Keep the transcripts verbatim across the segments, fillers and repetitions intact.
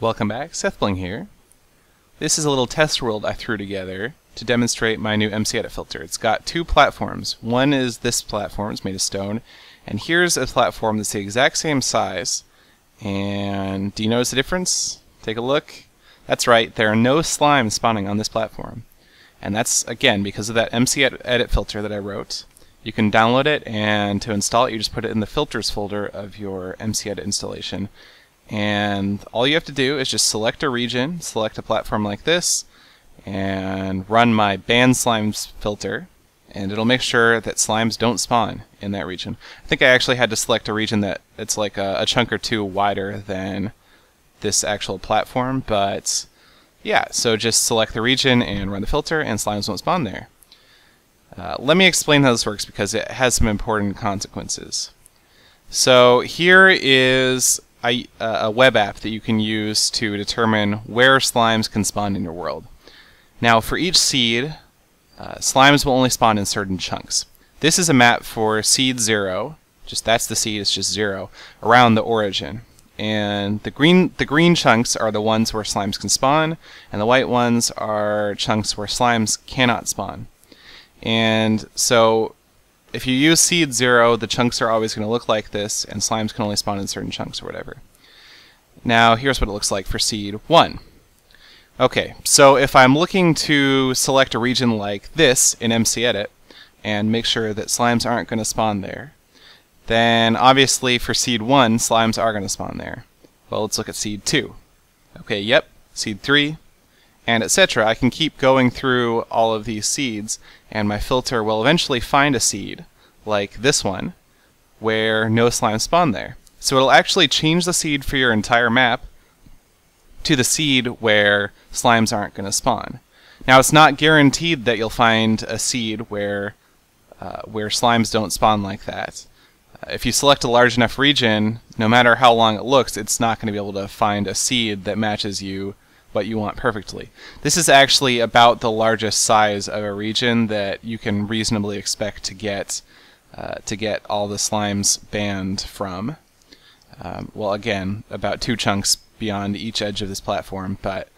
Welcome back, Sethbling here. This is a little test world I threw together to demonstrate my new MCEdit filter. It's got two platforms. One is this platform, it's made of stone, and here's a platform that's the exact same size. And do you notice the difference? Take a look. That's right, there are no slimes spawning on this platform. And that's, again, because of that MCEdit filter that I wrote. You can download it, and to install it, you just put it in the filters folder of your MCEdit installation. And all you have to do is just select a region, select a platform like this, and run my BanSlimes filter, and it'll make sure that slimes don't spawn in that region. I think I actually had to select a region that it's like a, a chunk or two wider than this actual platform, but yeah, so just select the region and run the filter, and slimes won't spawn there. Uh, let me explain how this works because it has some important consequences. So here is a, a web app that you can use to determine where slimes can spawn in your world. Now for each seed, uh, slimes will only spawn in certain chunks. This is a map for seed zero, just that's the seed, it's just zero, around the origin. And the green, the green chunks are the ones where slimes can spawn, and the white ones are chunks where slimes cannot spawn. And so if you use seed zero, the chunks are always going to look like this, and slimes can only spawn in certain chunks or whatever. Now here's what it looks like for seed one. Okay, so if I'm looking to select a region like this in MCEdit and make sure that slimes aren't going to spawn there, then obviously for seed one, slimes are going to spawn there. Well, let's look at seed two. Okay, yep, seed three, and et cetera. I can keep going through all of these seeds, and my filter will eventually find a seed, like this one, where no slimes spawn there. So it'll actually change the seed for your entire map to the seed where slimes aren't going to spawn. Now, it's not guaranteed that you'll find a seed where, uh, where slimes don't spawn like that. Uh, if you select a large enough region, no matter how long it looks, it's not going to be able to find a seed that matches you what you want perfectly. This is actually about the largest size of a region that you can reasonably expect to get uh, to get all the slimes banned from. Um, well, again, about two chunks beyond each edge of this platform, but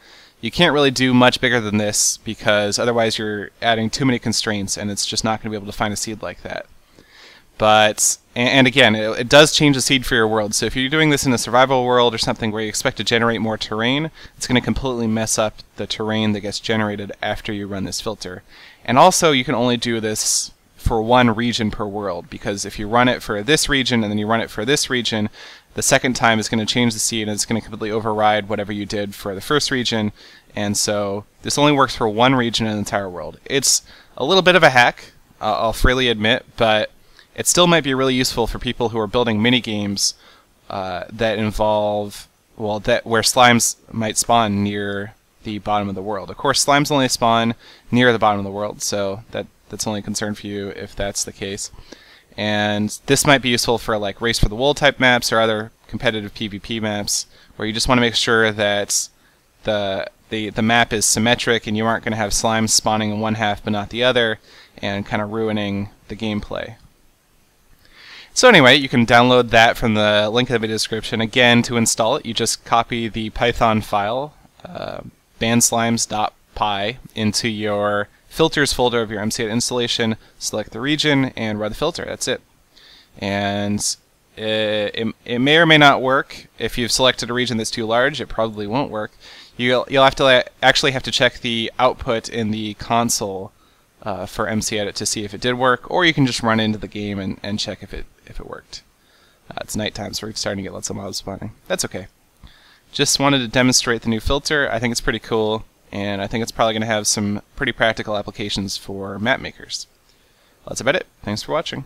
you can't really do much bigger than this because otherwise you're adding too many constraints and it's just not going to be able to find a seed like that. But, and again, it, it does change the seed for your world. So if you're doing this in a survival world or something where you expect to generate more terrain, it's going to completely mess up the terrain that gets generated after you run this filter. And also, you can only do this for one region per world, because if you run it for this region and then you run it for this region, the second time it's going to change the seed and it's going to completely override whatever you did for the first region. And so this only works for one region in the entire world. It's a little bit of a hack, uh, I'll freely admit, but it still might be really useful for people who are building mini games uh, that involve, well, that where slimes might spawn near the bottom of the world. Of course, slimes only spawn near the bottom of the world, so that that's only a concern for you if that's the case. And this might be useful for like Race for the Wool type maps or other competitive PvP maps, where you just want to make sure that the the the map is symmetric and you aren't going to have slimes spawning in one half but not the other, and kind of ruining the gameplay. So anyway, you can download that from the link in the video description. Again, to install it, you just copy the Python file, uh, BanSlimes.py, into your filters folder of your MCEdit installation, select the region, and run the filter. That's it. And it, it, it may or may not work. If you've selected a region that's too large, it probably won't work. You'll, you'll have to actually have to check the output in the console Uh, for MCEdit to see if it did work, or you can just run into the game and, and check if it if it worked. Uh, it's nighttime, so we're starting to get lots of mobs spawning. That's okay. Just wanted to demonstrate the new filter. I think it's pretty cool, and I think it's probably going to have some pretty practical applications for map makers. Well, that's about it. Thanks for watching.